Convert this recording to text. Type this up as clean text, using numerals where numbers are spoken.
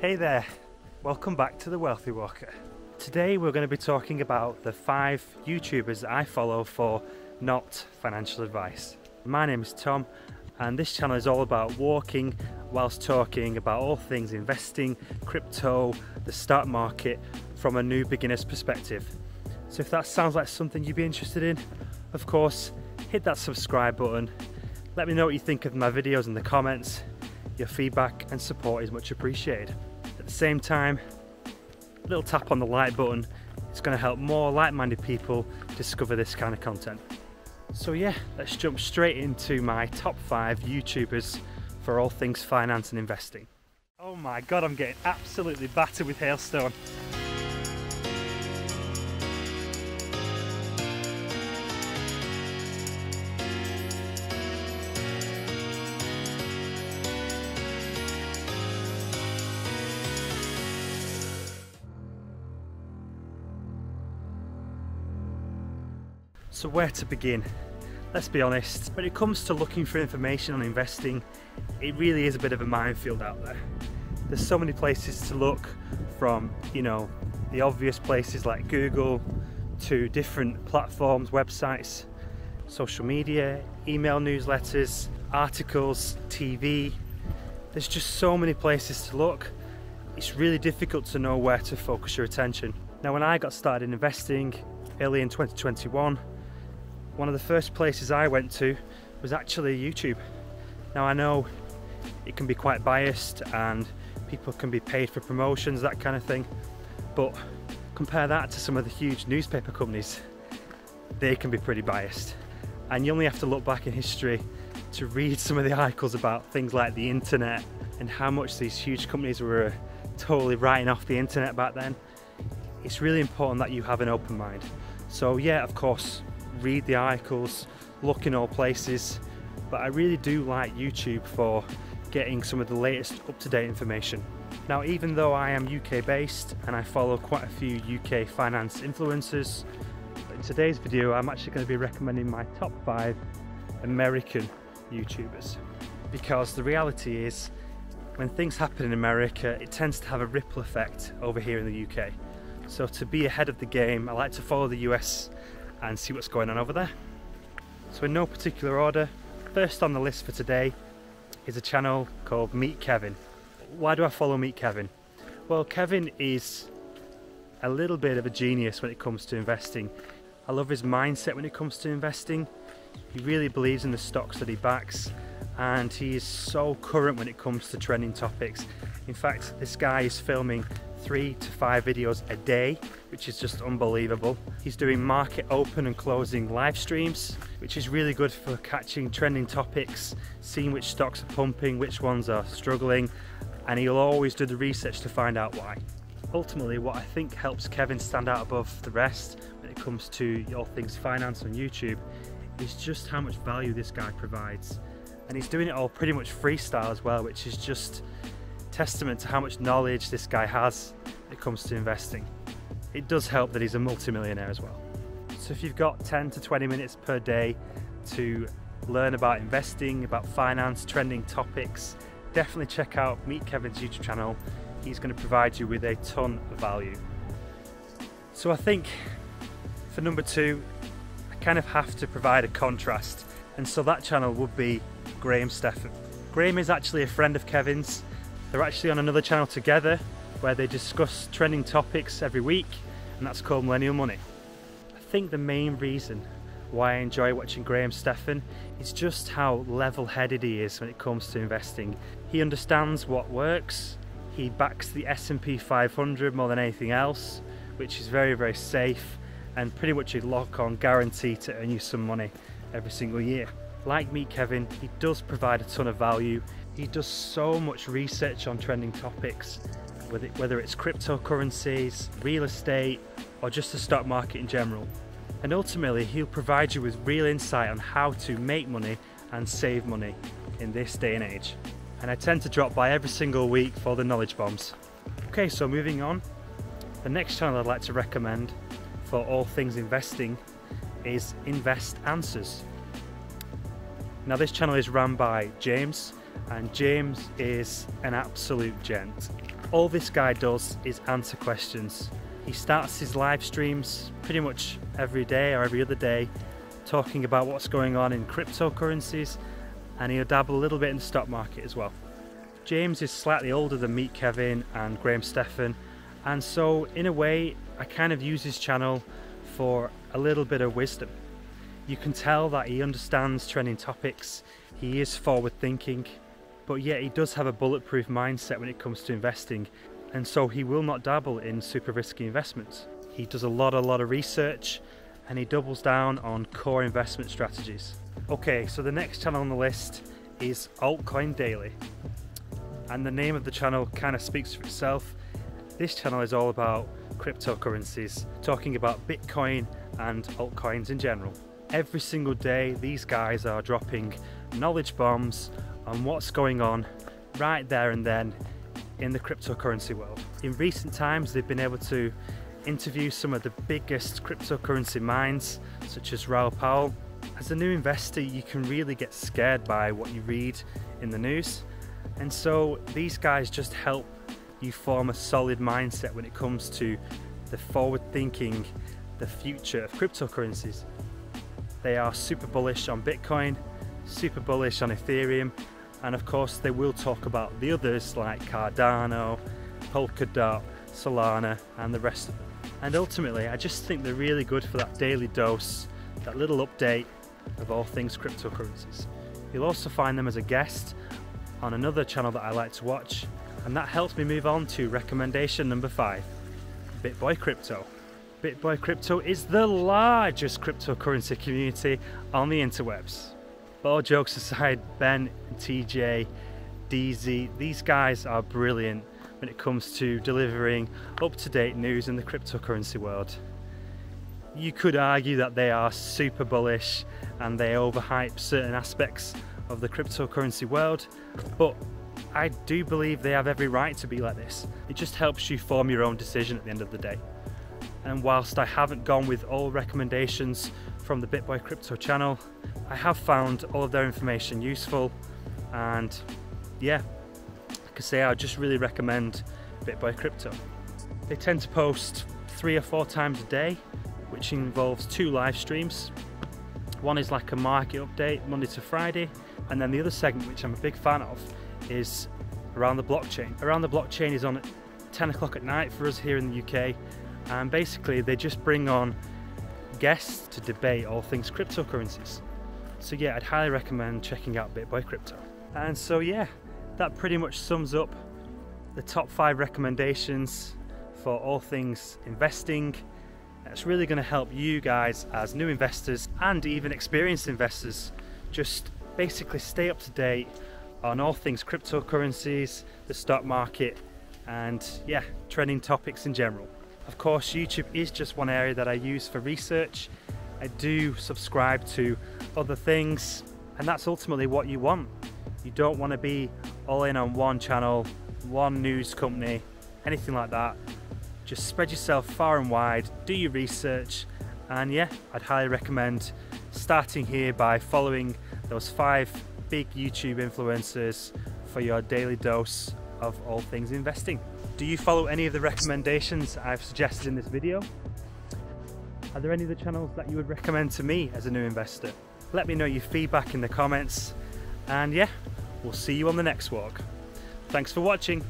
Hey there, welcome back to The Wealthy Walker. Today we're going to be talking about the 5 YouTubers that I follow for not financial advice. My name is Tom and this channel is all about walking whilst talking about all things investing, crypto, the stock market from a new beginner's perspective. So if that sounds like something you'd be interested in, of course, hit that subscribe button. Let me know what you think of my videos in the comments. Your feedback and support is much appreciated. At the same time, a little tap on the like button. It's going to help more like-minded people discover this kind of content. So yeah, let's jump straight into my top 5 YouTubers for all things finance and investing. Oh my God, I'm getting absolutely battered with hailstone. So where to begin? Let's be honest, when it comes to looking for information on investing, it really is a bit of a minefield out there. There's so many places to look, from, you know, the obvious places like Google to different platforms, websites, social media, email newsletters, articles, TV. There's just so many places to look. It's really difficult to know where to focus your attention. Now, when I got started in investing early in 2021, one of the first places I went to was actually YouTube. Now I know it can be quite biased and people can be paid for promotions, that kind of thing, but compare that to some of the huge newspaper companies. They can be pretty biased. And you only have to look back in history to read some of the articles about things like the internet and how much these huge companies were totally writing off the internet back then. It's really important that you have an open mind. So yeah, of course, read the articles, look in all places, but I really do like YouTube for getting some of the latest up-to-date information. Now, even though I am UK based and I follow quite a few UK finance influencers, in today's video I'm actually going to be recommending my top 5 American YouTubers, because the reality is when things happen in America it tends to have a ripple effect over here in the UK. So to be ahead of the game, I like to follow the US and see what's going on over there. So in no particular order, first on the list for today is a channel called Meet Kevin. Why do I follow Meet Kevin? Well, Kevin is a little bit of a genius when it comes to investing. I love his mindset when it comes to investing. He really believes in the stocks that he backs and he is so current when it comes to trending topics. In fact, this guy is filming 3 to 5 videos a day, which is just unbelievable. He's doing market open and closing live streams, which is really good for catching trending topics, seeing which stocks are pumping, which ones are struggling, and he'll always do the research to find out why. Ultimately, what I think helps Kevin stand out above the rest when it comes to all things finance on YouTube is just how much value this guy provides. And he's doing it all pretty much freestyle as well, which is just testament to how much knowledge this guy has when it comes to investing. It does help that he's a multimillionaire as well. So if you've got 10 to 20 minutes per day to learn about investing, about finance, trending topics, definitely check out Meet Kevin's YouTube channel. He's going to provide you with a ton of value. So I think for number 2, I kind of have to provide a contrast, and so that channel would be Graham Stephan. Graham is actually a friend of Kevin's. They're actually on another channel together where they discuss trending topics every week, and that's called Millennial Money. I think the main reason why I enjoy watching Graham Stephan is just how level-headed he is when it comes to investing. He understands what works, he backs the S&P 500 more than anything else, which is very, very safe and pretty much a lock-on guarantee to earn you some money every single year. Like Meet Kevin, he does provide a ton of value. He does so much research on trending topics, whether it's cryptocurrencies, real estate, or just the stock market in general. And ultimately, he'll provide you with real insight on how to make money and save money in this day and age. And I tend to drop by every single week for the knowledge bombs. Okay, so moving on. The next channel I'd like to recommend for all things investing is Invest Answers. Now, this channel is run by James, and James is an absolute gent. all this guy does is answer questions. He starts his live streams pretty much every day or every other day talking about what's going on in cryptocurrencies, and he'll dabble a little bit in the stock market as well. James is slightly older than Meet Kevin and Graham Stephan, and so in a way I kind of use his channel for a little bit of wisdom. You can tell that he understands trending topics, he is forward thinking, but yet he does have a bulletproof mindset when it comes to investing, and so he will not dabble in super risky investments. He does a lot of research, and he doubles down on core investment strategies. Okay, so the next channel on the list is Altcoin Daily, and the name of the channel kind of speaks for itself. This channel is all about cryptocurrencies, talking about Bitcoin and altcoins in general. Every single day these guys are dropping knowledge bombs on what's going on right there and then in the cryptocurrency world. In recent times they've been able to interview some of the biggest cryptocurrency minds, such as Raoul Pal. As a new investor, you can really get scared by what you read in the news, and so these guys just help you form a solid mindset when it comes to the forward thinking, the future of cryptocurrencies. They are super bullish on Bitcoin, super bullish on Ethereum, and of course they will talk about the others like Cardano, Polkadot, Solana and the rest of them. And ultimately I just think they're really good for that daily dose, that little update of all things cryptocurrencies. You'll also find them as a guest on another channel that I like to watch, and that helps me move on to recommendation number 5, BitBoy Crypto. BitBoy Crypto is the largest cryptocurrency community on the interwebs. But all jokes aside, Ben, TJ, DZ, these guys are brilliant when it comes to delivering up-to-date news in the cryptocurrency world. You could argue that they are super bullish and they overhype certain aspects of the cryptocurrency world, but I do believe they have every right to be like this. It just helps you form your own decision at the end of the day. And whilst I haven't gone with all recommendations from the BitBoy Crypto channel, I have found all of their information useful, and yeah, I just really recommend BitBoy Crypto. They tend to post 3 or 4 times a day, which involves 2 live streams. One is like a market update Monday to Friday, and then the other segment, which I'm a big fan of, is Around the Blockchain. Around the Blockchain is on at 10 o'clock at night for us here in the UK, and basically they just bring on guests to debate all things cryptocurrencies. So yeah, I'd highly recommend checking out BitBoy Crypto. And so yeah, that pretty much sums up the top 5 recommendations for all things investing. That's really going to help you guys as new investors and even experienced investors just basically stay up to date on all things cryptocurrencies, the stock market, and yeah, trending topics in general. Of course, YouTube is just one area that I use for research. I do subscribe to other things, and that's ultimately what you want. You don't want to be all in on one channel, one news company, anything like that. Just spread yourself far and wide, do your research, and yeah, I'd highly recommend starting here by following those 5 big YouTube influencers for your daily dose of all things investing. Do you follow any of the recommendations I've suggested in this video? Are there any of the channels that you would recommend to me as a new investor? Let me know your feedback in the comments. And yeah, we'll see you on the next walk. Thanks for watching.